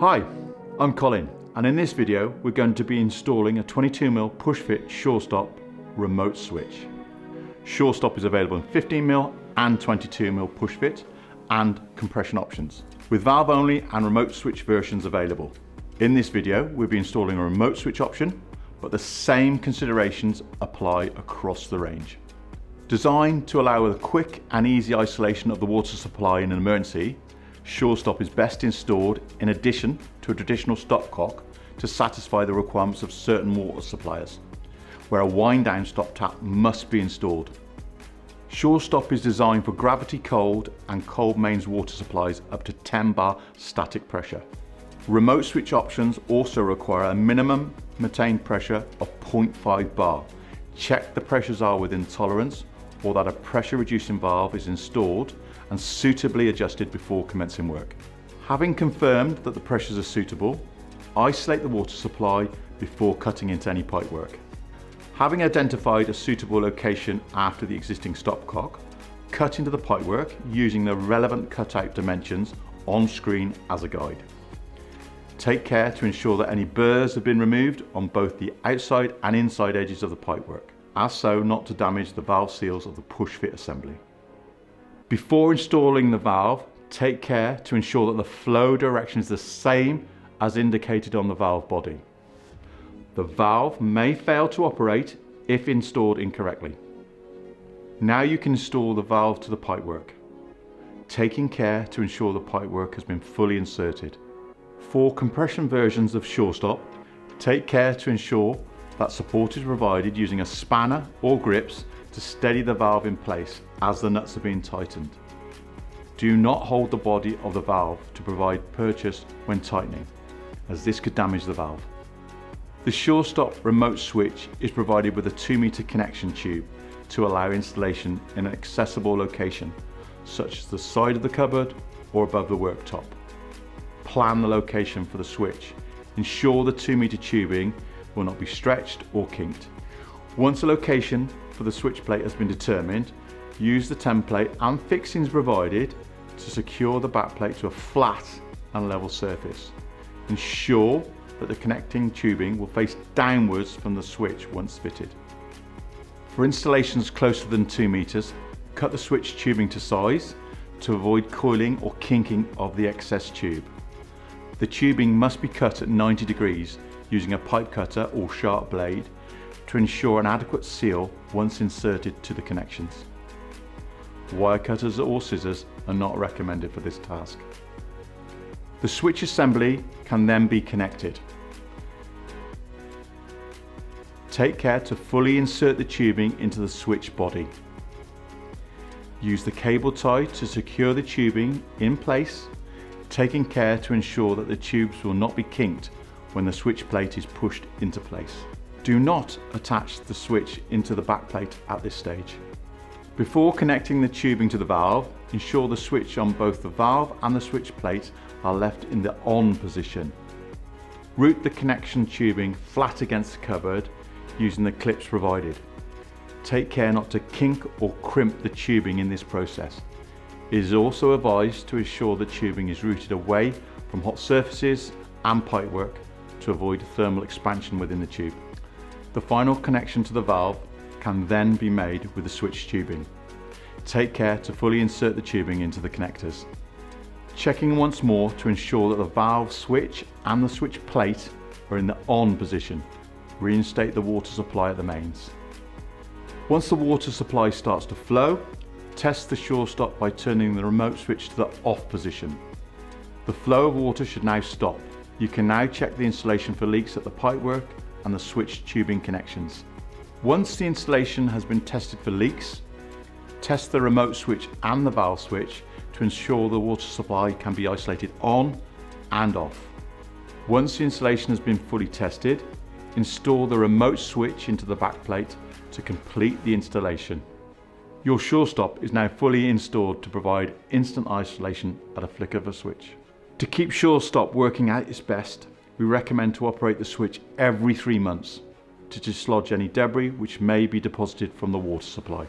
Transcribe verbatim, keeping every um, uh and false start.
Hi, I'm Colin, and in this video we're going to be installing a twenty-two millimeter push-fit SureStop remote switch. SureStop is available in fifteen millimeter and twenty-two millimeter push-fit and compression options, with valve only and remote switch versions available. In this video we'll be installing a remote switch option, but the same considerations apply across the range. Designed to allow a quick and easy isolation of the water supply in an emergency, SureStop is best installed in addition to a traditional stopcock to satisfy the requirements of certain water suppliers, where a wind down stop tap must be installed. SureStop is designed for gravity cold and cold mains water supplies up to ten bar static pressure. Remote switch options also require a minimum maintained pressure of zero point five bar. Check the pressures are within tolerance, or that a pressure reducing valve is installed and suitably adjusted before commencing work. Having confirmed that the pressures are suitable, isolate the water supply before cutting into any pipe work. Having identified a suitable location after the existing stopcock, cut into the pipe work using the relevant cutout dimensions on screen as a guide. Take care to ensure that any burrs have been removed on both the outside and inside edges of the pipe work, as so not to damage the valve seals of the push fit assembly. Before installing the valve, take care to ensure that the flow direction is the same as indicated on the valve body. The valve may fail to operate if installed incorrectly. Now you can install the valve to the pipework, taking care to ensure the pipework has been fully inserted. For compression versions of SureStop, take care to ensure that support is provided using a spanner or grips to steady the valve in place as the nuts are being tightened. Do not hold the body of the valve to provide purchase when tightening, as this could damage the valve. The SureStop remote switch is provided with a two meter connection tube to allow installation in an accessible location, such as the side of the cupboard or above the worktop. Plan the location for the switch. Ensure the two meter tubing will not be stretched or kinked. Once a location for the switch plate has been determined, use the template and fixings provided to secure the back plate to a flat and level surface. Ensure that the connecting tubing will face downwards from the switch once fitted. For installations closer than two meters, cut the switch tubing to size to avoid coiling or kinking of the excess tube. The tubing must be cut at ninety degrees using a pipe cutter or sharp blade to ensure an adequate seal once inserted to the connections. Wire cutters or scissors are not recommended for this task. The switch assembly can then be connected. Take care to fully insert the tubing into the switch body. Use the cable tie to secure the tubing in place, taking care to ensure that the tubes will not be kinked when the switch plate is pushed into place. Do not attach the switch into the back plate at this stage. Before connecting the tubing to the valve, ensure the switch on both the valve and the switch plate are left in the on position. Route the connection tubing flat against the cupboard using the clips provided. Take care not to kink or crimp the tubing in this process. It is also advised to ensure the tubing is routed away from hot surfaces and pipework to avoid thermal expansion within the tube. The final connection to the valve can then be made with the switch tubing. Take care to fully insert the tubing into the connectors. Checking once more to ensure that the valve switch and the switch plate are in the on position. Reinstate the water supply at the mains. Once the water supply starts to flow, test the SureStop by turning the remote switch to the off position. The flow of water should now stop. You can now check the installation for leaks at the pipework and the switch tubing connections. Once the installation has been tested for leaks, test the remote switch and the valve switch to ensure the water supply can be isolated on and off. Once the installation has been fully tested, install the remote switch into the back plate to complete the installation. Your SureStop is now fully installed to provide instant isolation at a flick of a switch. To keep SureStop working at its best, we recommend to operate the switch every three months to dislodge any debris which may be deposited from the water supply.